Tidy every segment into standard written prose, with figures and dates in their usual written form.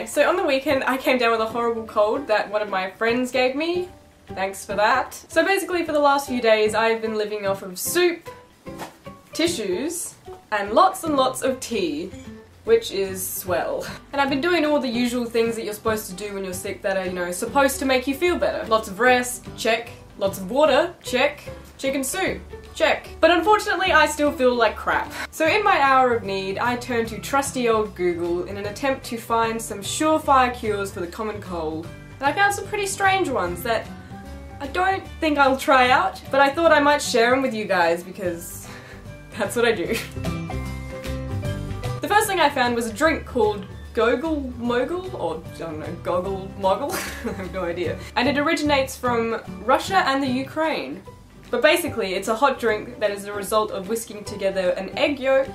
Okay, so on the weekend I came down with a horrible cold that one of my friends gave me. Thanks for that. So basically for the last few days I've been living off of soup, tissues, and lots of tea, which is swell. And I've been doing all the usual things that you're supposed to do when you're sick that are, you know, supposed to make you feel better. Lots of rest, check. Lots of water, check. Chicken soup, check. But unfortunately I still feel like crap. So in my hour of need, I turn to trusty old Google in an attempt to find some surefire cures for the common cold. And I found some pretty strange ones that I don't think I'll try out, but I thought I might share them with you guys because that's what I do. The first thing I found was a drink called Gogol Mogol, or I don't know, Gogol Mogol? I have no idea. And it originates from Russia and the Ukraine. But basically it's a hot drink that is the result of whisking together an egg yolk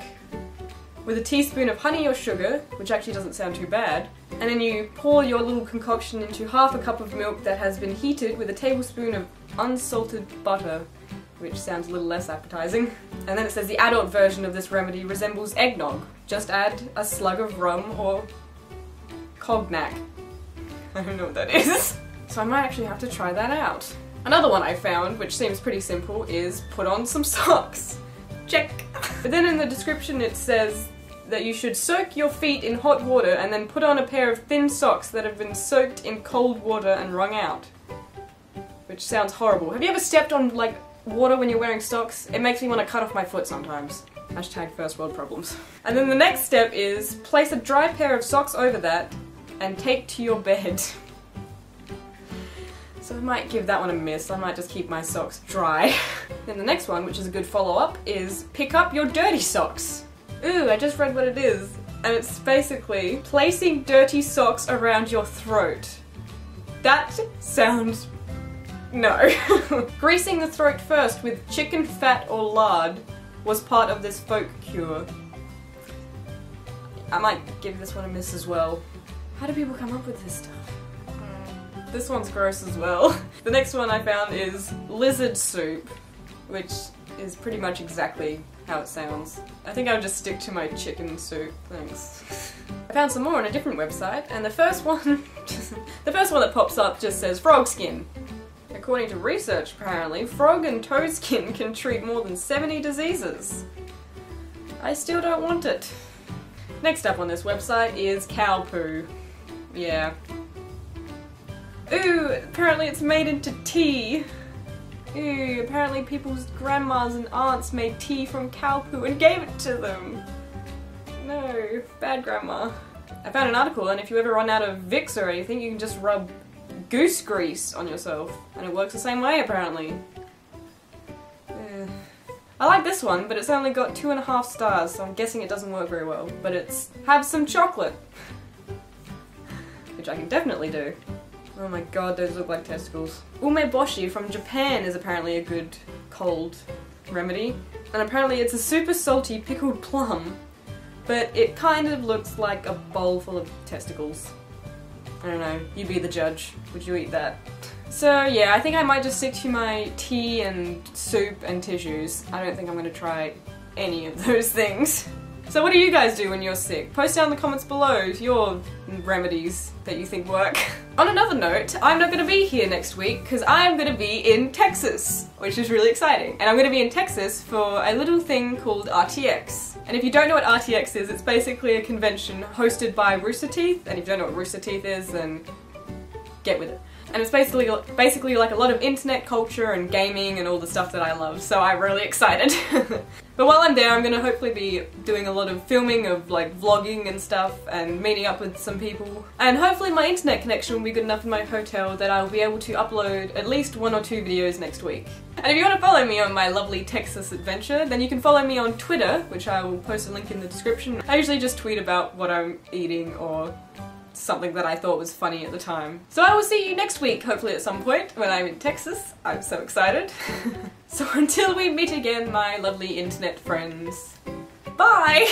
with a teaspoon of honey or sugar, which actually doesn't sound too bad, and then you pour your little concoction into half a cup of milk that has been heated with a tablespoon of unsalted butter, which sounds a little less appetizing. And then it says the adult version of this remedy resembles eggnog. Just add a slug of rum or cognac. I don't know what that is. So I might actually have to try that out. Another one I found, which seems pretty simple, is put on some socks. Check. But then in the description it says that you should soak your feet in hot water and then put on a pair of thin socks that have been soaked in cold water and wrung out. Which sounds horrible. Have you ever stepped on, like, water when you're wearing socks? It makes me want to cut off my foot sometimes. Hashtag first world problems. And then the next step is place a dry pair of socks over that and take to your bed. So I might give that one a miss. I might just keep my socks dry. Then the next one, which is a good follow-up, is pick up your dirty socks. Ooh, I just read what it is. And it's basically placing dirty socks around your throat. That sounds... no. Greasing the throat first with chicken fat or lard was part of this folk cure. I might give this one a miss as well. How do people come up with this stuff? This one's gross as well. The next one I found is lizard soup, which is pretty much exactly how it sounds. I think I'll just stick to my chicken soup, thanks. I found some more on a different website, and the first one, that pops up just says frog skin. According to research, apparently, frog and toe skin can treat more than 70 diseases. I still don't want it. Next up on this website is cow poo. Yeah. Ooh, apparently it's made into tea. Ooh, apparently people's grandmas and aunts made tea from cow poo and gave it to them. No, bad grandma. I found an article, and if you ever run out of Vicks or anything, you can just rub goose grease on yourself, and it works the same way apparently. I like this one, but it's only got 2.5 stars, so I'm guessing it doesn't work very well. But it's have some chocolate, which I can definitely do. Oh my god, those look like testicles. Umeboshi from Japan is apparently a good cold remedy, and apparently it's a super salty pickled plum, but it kind of looks like a bowl full of testicles. I don't know, you be the judge. Would you eat that? So yeah, I think I might just stick to my tea and soup and tissues. I don't think I'm gonna try any of those things. So what do you guys do when you're sick? Post down in the comments below your remedies that you think work. On another note, I'm not gonna be here next week because I'm gonna be in Texas, which is really exciting. And I'm gonna be in Texas for a little thing called RTX. And if you don't know what RTX is, it's basically a convention hosted by Rooster Teeth. And if you don't know what Rooster Teeth is, then get with it. And it's basically like a lot of internet culture and gaming and all the stuff that I love, so I'm really excited. But while I'm there, I'm gonna hopefully be doing a lot of filming of, like, vlogging and stuff and meeting up with some people. And hopefully my internet connection will be good enough in my hotel that I'll be able to upload at least 1 or 2 videos next week. And if you want to follow me on my lovely Texas adventure, then you can follow me on Twitter, which I will post a link in the description. I usually just tweet about what I'm eating or something that I thought was funny at the time. So I will see you next week, hopefully at some point, when I'm in Texas. I'm so excited. So until we meet again, my lovely internet friends, bye!